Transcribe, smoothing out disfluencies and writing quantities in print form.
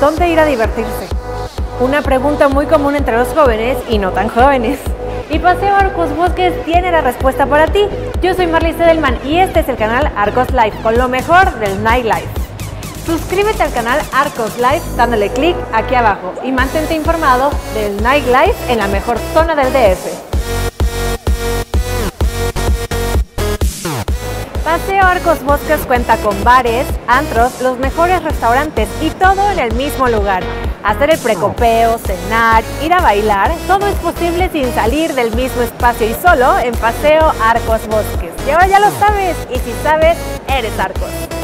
¿Dónde ir a divertirse? Una pregunta muy común entre los jóvenes y no tan jóvenes. Y Paseo Arcos Bosques tiene la respuesta para ti. Yo soy Marliese Edelmann y este es el canal Arcos Life con lo mejor del nightlife. Suscríbete al canal Arcos Life dándole clic aquí abajo y mantente informado del nightlife en la mejor zona del DF. Paseo Arcos Bosques cuenta con bares, antros, los mejores restaurantes y todo en el mismo lugar. Hacer el precopeo, cenar, ir a bailar, todo es posible sin salir del mismo espacio y solo en Paseo Arcos Bosques. Y ahora ya lo sabes, y si sabes, eres Arcos.